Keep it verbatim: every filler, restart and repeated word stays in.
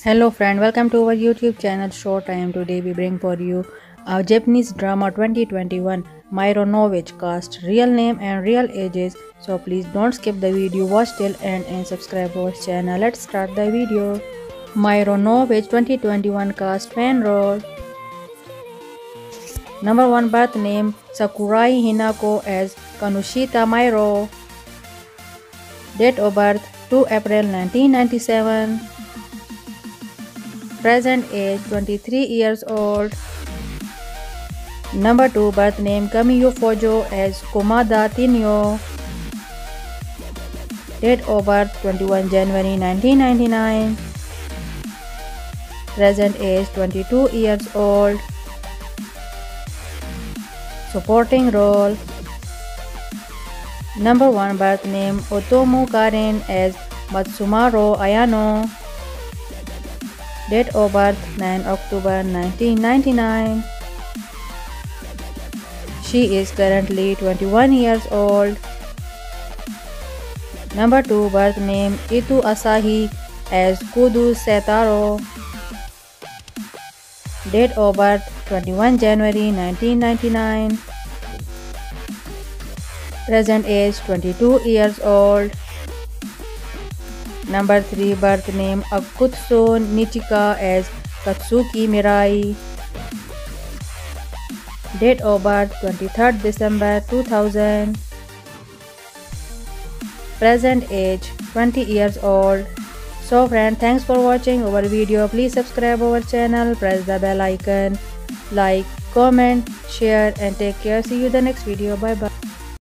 Hello friend, welcome to our YouTube channel Short Time. Today we bring for you a Japanese drama twenty twenty-one, Mairunovich, cast, real name and real ages. So please don't skip the video, watch till end and subscribe our channel. Let's start the video. Mairunovich twenty twenty-one cast fan role. Number one, birth name Sakurai Hinako as Kinoshita Mairu. Date of birth two April nineteen ninety-seven. Present age twenty-three years old. Number two, birth name Kamio Fuju as Kumada Tenyu. Date of birth twenty-first January nineteen ninety-nine. Present age twenty-two years old. Supporting role. Number one, birth name Otomo Karen as Matsumaro Ayano. Date of birth nine October nineteen ninety-nine. She is currently twenty-one years old. Number two, birth name Ito Asahi as Kudo Setaro. Date of birth twenty-first January nineteen ninety-nine. Present age twenty-two years old. Number three, birth name Akutsu Nichika as Katsuki Mirai. Date of birth twenty-third December two thousand. Present age twenty years old. So friend, thanks for watching our video. Please subscribe our channel, press the bell icon, like, comment, share and take care. See you the next video. Bye bye.